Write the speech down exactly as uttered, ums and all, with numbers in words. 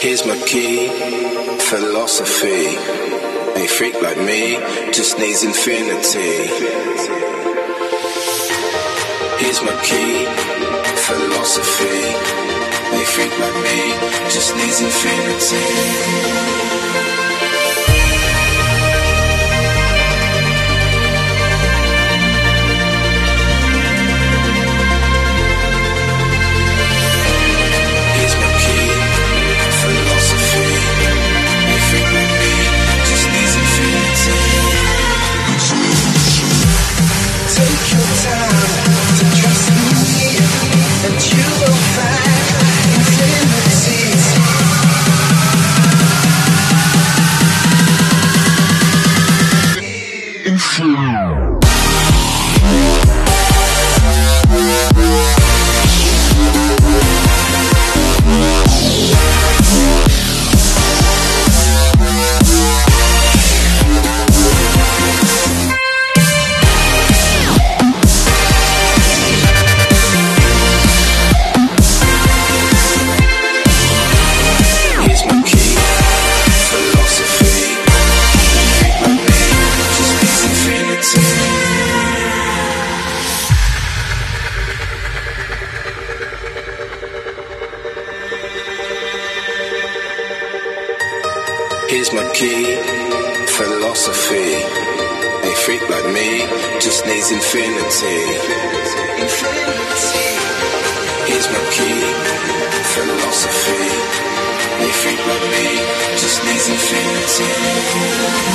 Here's my key, philosophy. A freak like me just needs infinity. Here's my key, philosophy. A freak like me just needs infinity. Here's my key, philosophy. A freak like me just needs infinity. Here's my key, philosophy. A freak like me just needs infinity.